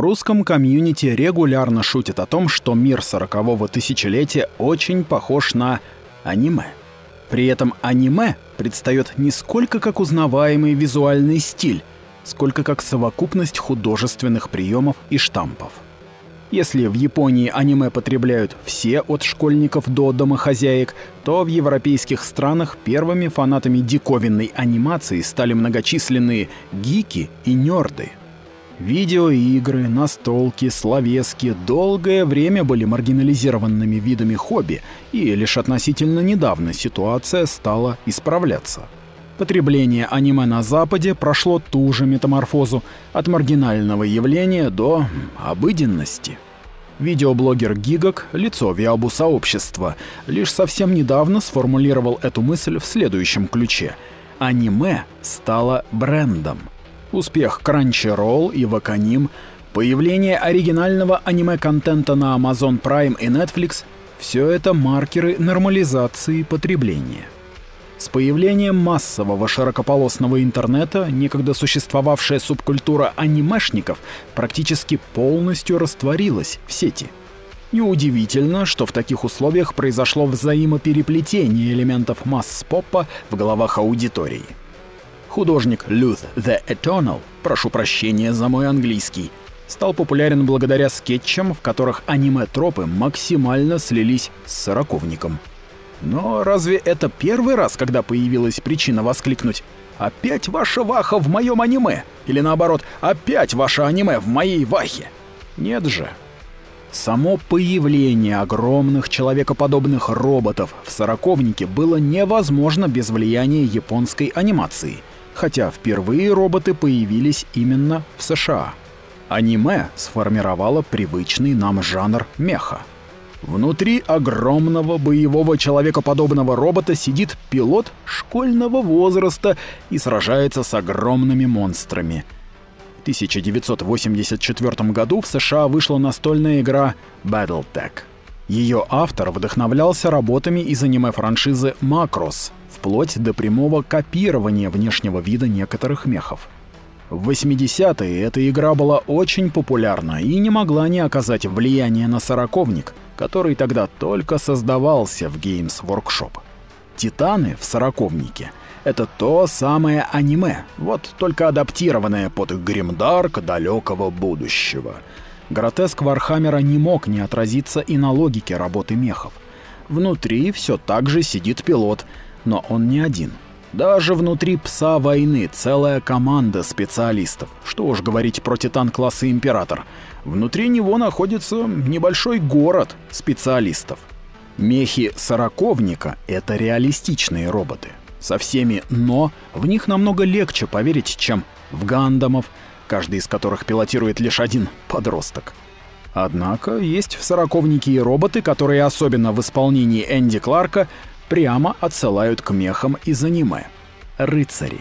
В русском комьюнити регулярно шутят о том, что мир 40-го тысячелетия очень похож на аниме. При этом аниме предстает не сколько как узнаваемый визуальный стиль, сколько как совокупность художественных приемов и штампов. Если в Японии аниме потребляют все от школьников до домохозяек, то в европейских странах первыми фанатами диковинной анимации стали многочисленные гики и нерды. Видеоигры, настолки, словески долгое время были маргинализированными видами хобби, и лишь относительно недавно ситуация стала исправляться. Потребление аниме на Западе прошло ту же метаморфозу от маргинального явления до обыденности. Видеоблогер Гигок, лицо виабу-сообщества, лишь совсем недавно сформулировал эту мысль в следующем ключе. Аниме стало брендом. Успех Crunchyroll и Ваканим, появление оригинального аниме-контента на Amazon Prime и Netflix – все это маркеры нормализации потребления. С появлением массового широкополосного интернета некогда существовавшая субкультура анимешников практически полностью растворилась в сети. Неудивительно, что в таких условиях произошло взаимопереплетение элементов масс-попа в головах аудитории. Художник Luth The Eternal, прошу прощения за мой английский, стал популярен благодаря скетчам, в которых аниме-тропы максимально слились с сороковником. Но разве это первый раз, когда появилась причина воскликнуть «Опять ваша ваха в моем аниме!» или наоборот «Опять ваше аниме в моей вахе!» Нет же. Само появление огромных человекоподобных роботов в сороковнике было невозможно без влияния японской анимации, хотя впервые роботы появились именно в США. Аниме сформировало привычный нам жанр меха. Внутри огромного боевого человекоподобного робота сидит пилот школьного возраста и сражается с огромными монстрами. В 1984 году в США вышла настольная игра BattleTech. Ее автор вдохновлялся работами из аниме-франшизы «Макрос», вплоть до прямого копирования внешнего вида некоторых мехов. В 80-е эта игра была очень популярна и не могла не оказать влияния на сороковник, который тогда только создавался в Games Workshop. «Титаны» в сороковнике — это то самое аниме, вот только адаптированное под гримдарк далекого будущего. Гротеск Вархаммера не мог не отразиться и на логике работы мехов. Внутри все так же сидит пилот, но он не один. Даже внутри «Пса войны» целая команда специалистов, что уж говорить про титан класса «Император». Внутри него находится небольшой город специалистов. Мехи сороковника — это реалистичные роботы. Со всеми «но» в них намного легче поверить, чем в гандамов, каждый из которых пилотирует лишь один подросток. Однако есть в сороковнике и роботы, которые особенно в исполнении Энди Кларка прямо отсылают к мехам из аниме. Рыцари.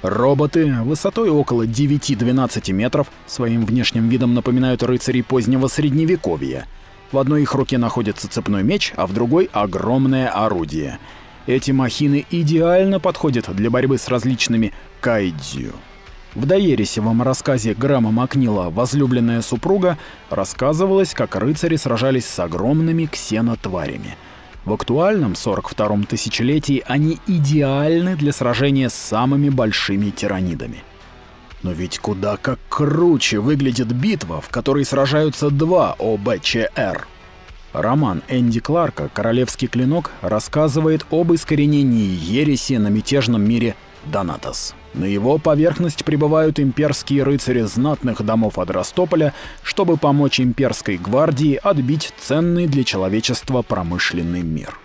Роботы высотой около 9-12 метров своим внешним видом напоминают рыцарей позднего средневековья. В одной их руке находится цепной меч, а в другой — огромное орудие. Эти махины идеально подходят для борьбы с различными кайдзю. В доересевом рассказе Грэма Макнила «Возлюбленная супруга» рассказывалось, как рыцари сражались с огромными ксенотварями. В актуальном 42-м тысячелетии они идеальны для сражения с самыми большими тиранидами. Но ведь куда как круче выглядит битва, в которой сражаются два ОБЧР. Роман Энди Кларка «Королевский клинок» рассказывает об искоренении ереси на мятежном мире Донатас. На его поверхность прибывают имперские рыцари знатных домов Адрастополя, чтобы помочь имперской гвардии отбить ценный для человечества промышленный мир.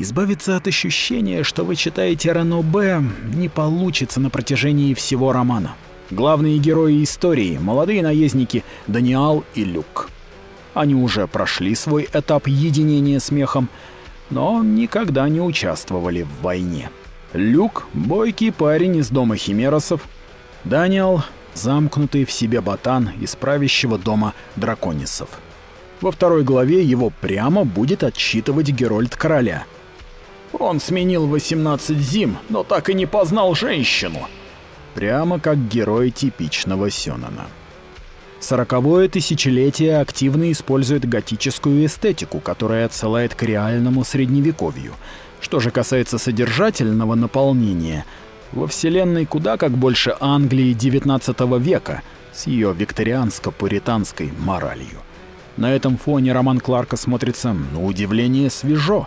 Избавиться от ощущения, что вы читаете ранобэ, не получится на протяжении всего романа. Главные герои истории — молодые наездники Даниал и Люк. Они уже прошли свой этап единения с мехом, но никогда не участвовали в войне. Люк — бойкий парень из дома химеросов. Даниал — замкнутый в себе ботан из правящего дома драконисов. Во второй главе его прямо будет отчитывать Герольд короля. «Он сменил 18 зим, но так и не познал женщину!» Прямо как герой типичного сёнэна. Сороковое тысячелетие активно использует готическую эстетику, которая отсылает к реальному средневековью. Что же касается содержательного наполнения, во вселенной куда как больше Англии XIX века с ее викторианско-пуританской моралью. На этом фоне роман Кларка смотрится, на удивление, свежо.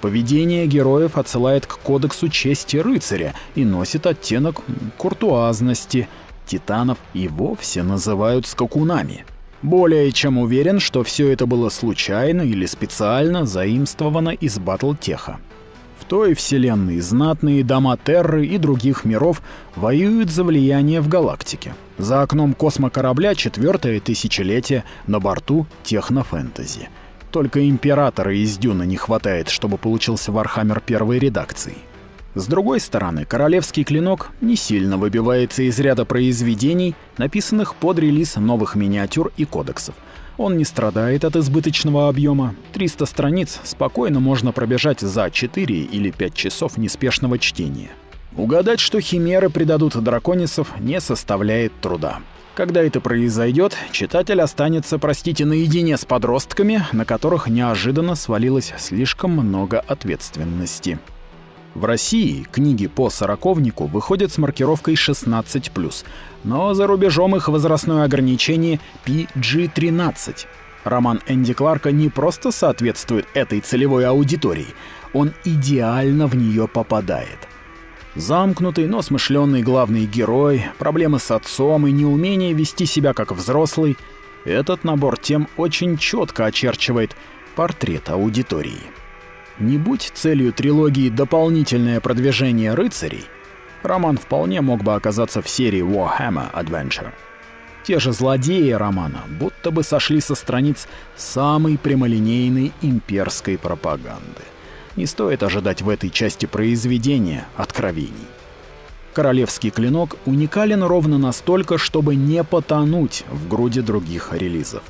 Поведение героев отсылает к кодексу чести рыцаря и носит оттенок куртуазности. Титанов и вовсе называют скакунами. Более чем уверен, что все это было случайно или специально заимствовано из BattleTech. В той вселенной знатные дома Терры и других миров воюют за влияние в галактике. За окном космокорабля четвертое тысячелетие, на борту технофэнтези. Только императора из Дюна не хватает, чтобы получился Вархаммер первой редакции. С другой стороны, «Королевский клинок» не сильно выбивается из ряда произведений, написанных под релиз новых миниатюр и кодексов. Он не страдает от избыточного объема. 300 страниц спокойно можно пробежать за 4 или 5 часов неспешного чтения. Угадать, что химеры предадут драконисов, не составляет труда. Когда это произойдет, читатель останется, простите, наедине с подростками, на которых неожиданно свалилось слишком много ответственности. В России книги по сороковнику выходят с маркировкой 16+, но за рубежом их возрастное ограничение PG-13. Роман Энди Кларка не просто соответствует этой целевой аудитории, он идеально в нее попадает. Замкнутый, но смышленный главный герой, проблемы с отцом и неумение вести себя как взрослый — этот набор тем очень четко очерчивает портрет аудитории. Не будь целью трилогии дополнительное продвижение рыцарей, роман вполне мог бы оказаться в серии Warhammer Adventure. Те же злодеи романа будто бы сошли со страниц самой прямолинейной имперской пропаганды. Не стоит ожидать в этой части произведения откровений. «Королевский клинок» уникален ровно настолько, чтобы не потонуть в груди других релизов.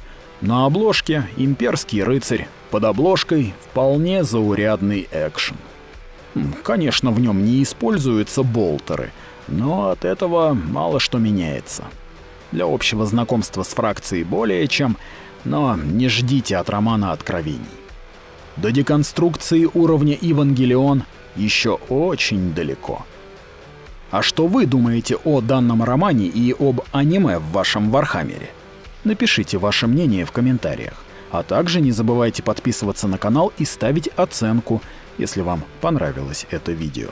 На обложке имперский рыцарь, под обложкой вполне заурядный экшен. Конечно, в нем не используются болтеры, но от этого мало что меняется. Для общего знакомства с фракцией более чем, но не ждите от романа откровений. До деконструкции уровня «Евангелион» еще очень далеко. А что вы думаете о данном романе и об аниме в вашем Вархаммере? Напишите ваше мнение в комментариях. А также не забывайте подписываться на канал и ставить оценку, если вам понравилось это видео.